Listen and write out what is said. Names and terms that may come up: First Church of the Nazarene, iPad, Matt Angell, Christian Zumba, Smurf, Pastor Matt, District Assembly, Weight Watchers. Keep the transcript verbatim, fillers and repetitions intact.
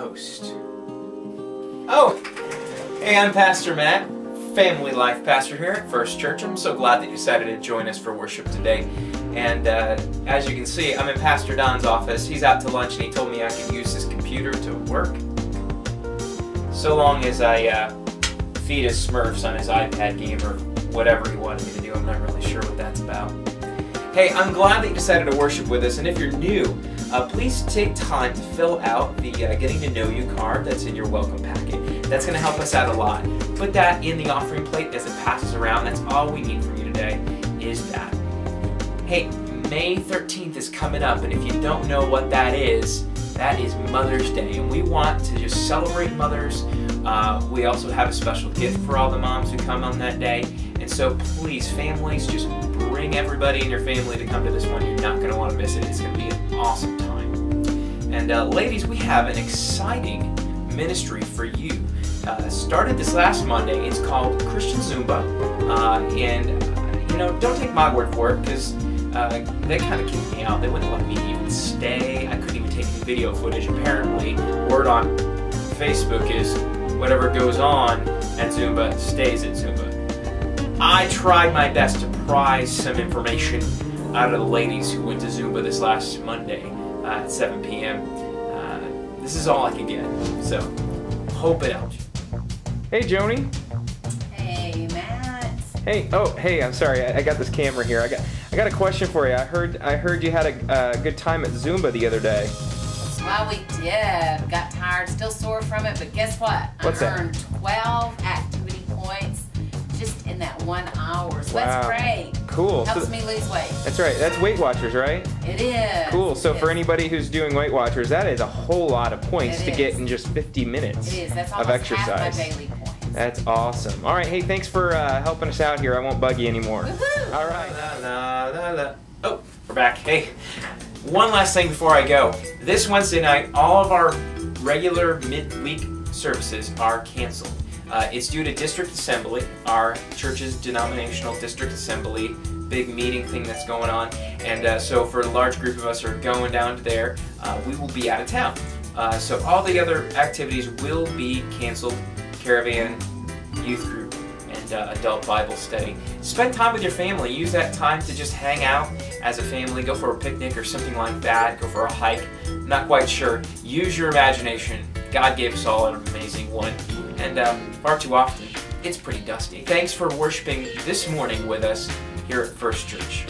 host. Oh, hey, I'm Pastor Matt, family life pastor here at First Church. I'm so glad that you decided to join us for worship today. And uh, as you can see, I'm in Pastor Don's office. He's out to lunch and he told me I could use his computer to work, so long as I uh, feed his Smurfs on his iPad game or whatever he wanted me to do. I'm not really sure what that's about. Hey, I'm glad that you decided to worship with us, and if you're new, uh, please take time to fill out the uh, Getting to Know You card that's in your welcome packet. That's going to help us out a lot. Put that in the offering plate as it passes around. That's all we need from you today is that. Hey, May thirteenth is coming up, and if you don't know what that is, that is Mother's Day, and we want to just celebrate mothers. Uh, we also have a special gift for all the moms who come on that day, and so please, families, just bring everybody in your family to come to this one. You're not going to want to miss it. It's going to be an awesome time. And uh, ladies, we have an exciting ministry for you. Uh, started this last Monday. It's called Christian Zumba. Uh, and, uh, you know, don't take my word for it, because uh, they kind of kicked me out. They wouldn't let me even stay. I couldn't even take video footage. Apparently, word on Facebook is whatever goes on at Zumba stays at Zumba. I tried my best to prize some information out of the ladies who went to Zumba this last Monday uh, at seven p m Uh, this is all I could get, so hope it helps you. Hey, Joni. Hey, Matt. Hey. Oh, hey. I'm sorry. I, I got this camera here. I got. I got a question for you. I heard. I heard you had a uh, good time at Zumba the other day. Well, we did. We got tired. Still sore from it. But guess what? What's that? I earned twelve activity points just in that one hour. So wow. That's great. Cool. Helps so, me lose weight. That's right. That's Weight Watchers, right? It is. Cool. So for anybody who's doing Weight Watchers, that is a whole lot of points it to is. get in just fifty minutes it is. That's of exercise. Half my daily points. That's awesome. All right. Hey, thanks for uh, helping us out here. I won't bug you anymore. Woohoo! All right. La, la, la, la. Oh, we're back. Hey, one last thing before I go. This Wednesday night, all of our regular midweek services are canceled. Uh, it's due to District Assembly, our church's denominational District Assembly, big meeting thing that's going on. And uh, so for a large group of us who are going down to there, uh, we will be out of town. Uh, so all the other activities will be canceled. Caravan, youth group, and uh, adult Bible study. Spend time with your family. Use that time to just hang out as a family. Go for a picnic or something like that. Go for a hike. I'm not quite sure. Use your imagination. God gave us all an amazing one. And um, far too often, it's pretty dusty. Thanks for worshiping this morning with us here at First Church.